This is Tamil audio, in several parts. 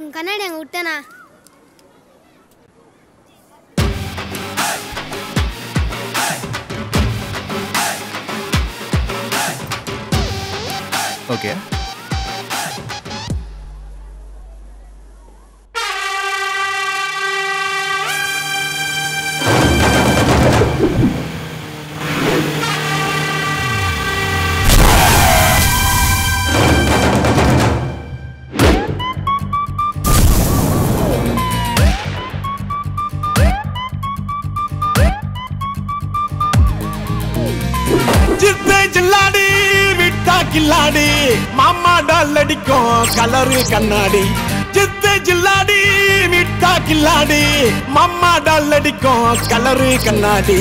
உன் கண்ணாடி அங்கே விட்டேனா? ஓகே ஜித்து ஜில்லாடி விட்டா கில்லாடி மாமா டால் அடிக்கும் கலரு கண்ணாடி. ஜித்து ஜில்லாடி விட்டா கில்லாடி மாமா டால் அடிக்கும் கலரு கண்ணாடி.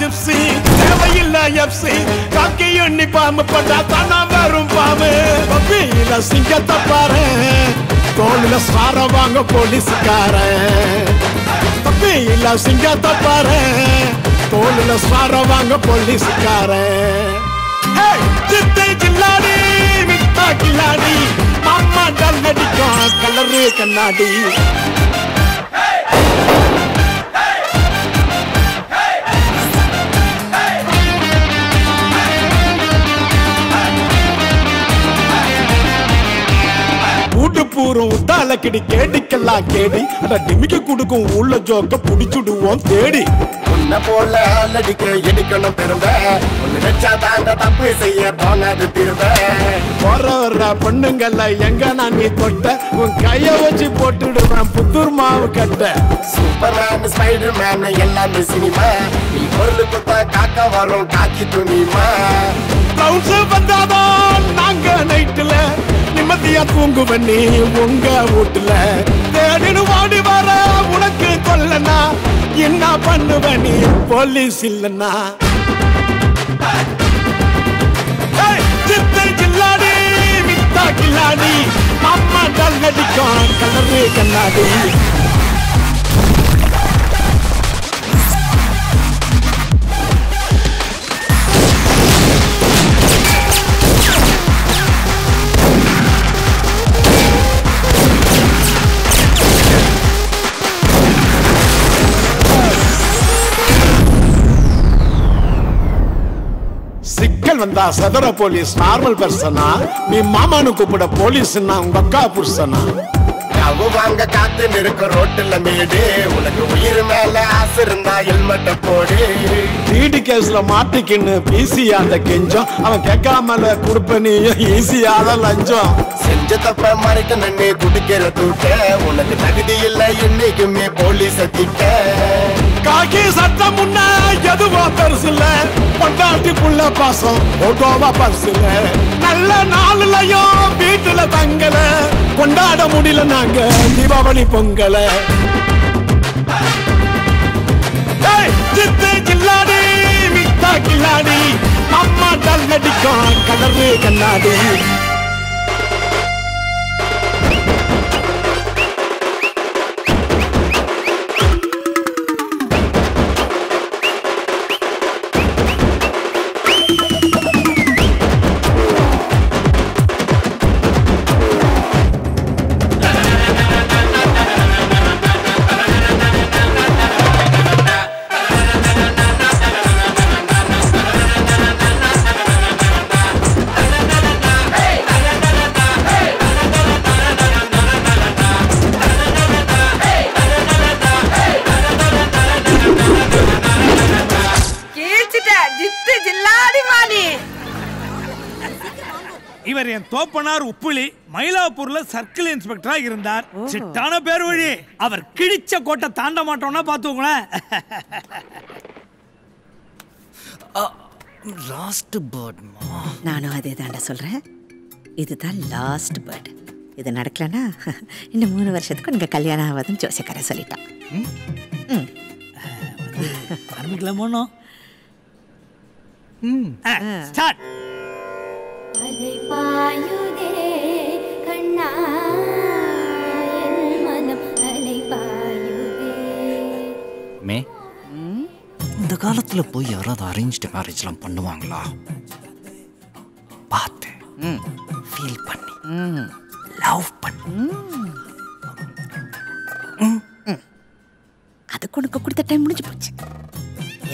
ஜிப்சி தேவையில்ல எப்சி காக்கி எண்ணி பாம்பு பட்டா தானா வரும் பாம்பு. பப்பியில சிங்கத்தை பாரு, தோளில சார வாங்க போலீஸ்காரன். பப்பியில சிங்கத்தை பாரு, தோளில சார வாங்க போலீஸ்காரன். ஜித்து ஜில்லாடி விட்டா கில்லாடி மாமா டால் அடிக்கும் கலரு கண்ணாடி. உத்தால கிடி கேடிக்கெல்லாம் கேடி அட டிமிக்கு குடுக்கும் உள்ள ஜோக்க புடிச்சுடுவோம் தேடி. உன்ன போல ஆளடிக்க எடுக்கணும் பிறந்த, நினைச்சா தாண்ட தப்பு செய்ய தோணாது திரும்ப. போற பொண்ணுங்கள்ல எங்க நான் நீ தொட்ட உன் கைய வச்சு போட்டுடுவேன் புத்தூர் மாவு கட்ட. சூப்பர்மேன் ஸ்பைடர் மேன் எல்லாமே சினிமா, நீ பொருள் குத்தா காக்கா வரும் காக்கி துணிமா. ப்ளவுஸ் வந்தாதான் நாங்க நைட்டுல நிம்மதியா தூங்குவன் நீ உங்க வீட்டுல. தேடினு வாடி வர உனக்கு கொல்லனா என்ன பண்ணுவ நீ போலீஸ் இல்லன்னா? ஜித்து ஜில்லாடி விட்டா கில்லாடி மாமா டால் அடிக்கும் கலரு கண்ணாடி. சிக்கல் வந்தா சதுர போலீஸ் நார்மல் பர்சனா, நீ மாமானு கூப்பிட போலீஸ்னா உங்க அக்கா புருஷனா. அவ வாங்க காத்து நிற்க ரோட்டுல மேடு, உனக்கு உயிர் மேல ஆசை இருந்தா ஹெல்மெட்ட போடு. வீடு கேஸ்ல மாட்டிக்கின்னு ஈஸியா அந்த கெஞ்சம், அவன் கேட்காமல குடுப்பனிய ஈஸியாத லஞ்சம். செஞ்ச தப்ப மறைக்க நின்று குடிக்கிற தூட்ட, உனக்கு தகுதி இல்லை என்னைக்குமே போலீஸ திட்ட. காக்கி சட்டம் முன்னா எதுவா பெருசுல, பொண்டாட்டிக்குள்ள பாசம் ஓட்டோவா பரிசுல. நல்ல நாள்லயும் வீட்டுல தங்கல, கொண்டாட முடியல நாங்க தீபாவளி பொங்கல. ஜித்து ஜில்லாடி விட்டா கில்லாடி மாமா டால் அடிக்கும் கலரு கண்ணாடி. இவர் என் தோப்பனார் உப்புளி, மயிலாப்பூர்ல சர்க்கிள் இன்ஸ்பெக்டரா இருந்தார். சிட்டான பேர் வழி அவர் கிழிச்ச கோட்டை தாண்ட மாட்டோம்னா பாத்துக்கோங்களேன். Last bird. நானும் அதே தாண்டா சொல்றேன், இதுதான் லாஸ்ட் பேர்ட். இது நடக்கலன்னா இன்னும் 3 வருஷத்துக்கு எனக்கு கல்யாணம் ஆகாதுன்னு ஜோசியக்கார சொல்லிட்டான். ஆரம்பிக்கலாமோ? ஸ்டார்ட். அலை பாயுதே கண்ணா என் காலத்துல போய் யாராவது அரேஞ்ச்டு மேரேஜ்லாம் பண்ணுவாங்களா? பார்த்து ஃபீல் பண்ணி லவ் பண்ணி அதுக்கு உனக்கு கொடுத்த டைம் முடிஞ்சு போச்சு.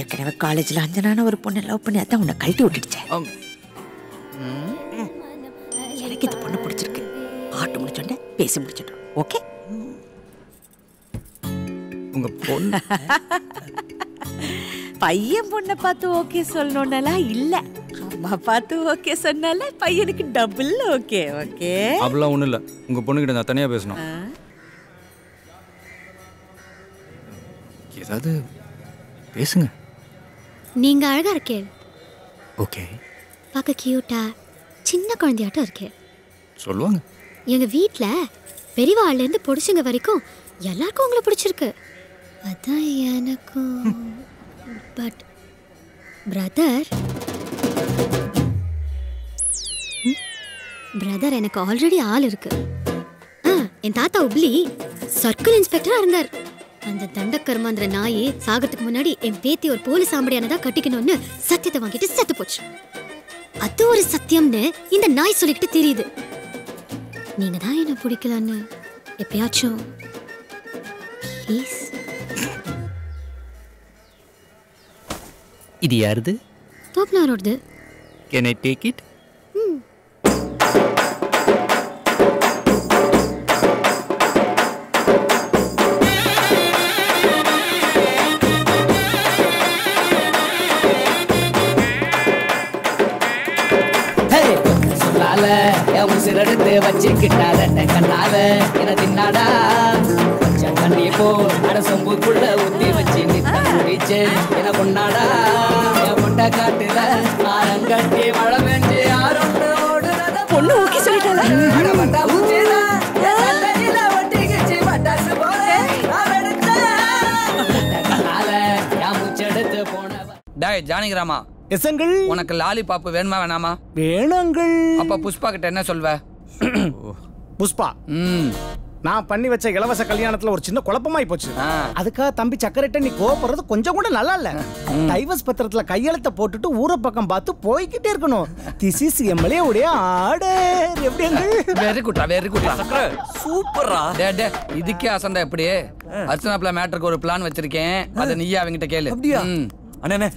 ஏற்கனவே காலேஜில் அஞ்சனான ஒரு பொண்ணை லவ் பண்ணி அதான் உன்னை கழட்டி விட்டுடுச்சேன். எனக்கு இந்த பொண்ணு பிடிச்சிருக்கு, ஆட்டு முடிச்சோன்னே பேசி முடிச்சிட்டோம். ஓகே உங்க பொண்ணு பையன் பொண்ணை பார்த்து ஓகே சொல்லணும்னாலாம் இல்லை, அம்மா பார்த்து ஓகே சொன்னால பையனுக்கு டபுள் ஓகே. ஓகே அப்படிலாம் ஒன்றும் இல்லை, உங்கள் பொண்ணுக்கிட்ட நான் தனியாக பேசணும். ஏதாவது பேசுங்க. நீங்கள் அழகாக இருக்கே, ஓகே பார்க்க கியூட்டா சின்ன குழந்தையாட்டம் இருக்கே சொல்லுவாங்க. எங்கள் வீட்டில் பெரியவாள்லேருந்து பிடிச்சவங்க வரைக்கும் எல்லாருக்கும் உங்களை பிடிச்சிருக்கு. அதான் எனக்கும். பட் பிரதர் எனக்கு ஆல்ரெடி ஆள் இருக்கு. என் தாத்தா உப்ளி சர்க்கிள் இன்ஸ்பெக்டரா இருந்தார். அந்த தண்டக்கர்மாந்திர நாயே சாகிறதுக்கு முன்னாடி என் பேத்தி ஒரு போலீஸ் ஆம்படியானதா கட்டிக்கணும்னு சத்தியத்தை வாங்கிட்டு செத்து போச்சு. அது ஒரு சத்தியம்னு இந்த நாய் சொல்லிக்கிட்டு தெரியுது. நீங்க தான் என்ன பிடிக்கலான்னு எப்பயாச்சும் இது யாருது? தோப்னாரோடது. Can I take it? சொல்லால என் சிறடுத்து வச்சுக்கிட்டால கண்ணால என தின்னாடா கண்ணிய போல் அட சொம்புக்குள்ள ஊத்தி வச்சு நித்த முடிச்சு என கொண்டாடா என் கொண்ட காட்டுல ஆரம் கட்டி மழை பெஞ்சு யாரோட ஓடுறத பொண்ணு ஊக்கி சொல்லிட்டாங்க. டேய் ஜானிகிராமா, எசங்கள் உனக்கு லாலிபாப் வேணுமா வேணாமா? வேணுங்கள். அப்ப புஷ்பா கிட்ட என்ன சொல்வ? புஷ்பா நான் பண்ணி வச்ச இலவச கல்யாணத்துல ஒரு சின்ன குழப்பமாய் போச்சு. அதுக்காக தம்பி சக்கரைட்ட நீ கோபப்படுறது கொஞ்சம் கூட நல்லா இல்ல. டைவர்ஸ் பத்திரத்துல கையெழுத்த போட்டுட்டு ஊர பக்கம் பார்த்து போய்கிட்டே இருக்கணும். திஸ் இஸ் எம்எல்ஏ உடைய ஆர்டர். எப்படிங்க? வெரி குட் வெரி குட் சக்கரை, சூப்பரா. டேய் இதுக்கே அசந்தா எப்படி? அர்ச்சனாப்ல மேட்டருக்கு ஒரு பிளான் வச்சிருக்கேன், அதை நீயே அவங்கிட்ட கேளு. அப்படியே அண்ணே